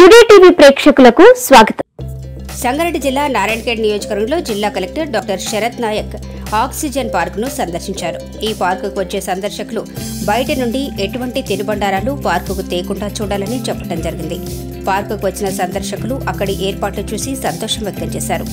Today TV ప్రేక్షకులకు స్వాగతం. సంగరెడ్ జిల్లా నారాయణఖేడ్ నియోజకవర్గంలో జిల్లా collector doctor Sharath Nayak oxygen పార్కును సందర్శించారు. ఈ పార్కుకు వచ్చే సందర్శకులు బయట నుండి ఎటువంటి తినుబండారాలు పార్కుకు తేకుండా చూడాలని చెప్పడం జరిగింది. పార్కుకు వచ్చిన సందర్శకులు అక్కడి ఏర్పాట్లు చూసి సంతోషం వ్యక్తం చేశారు.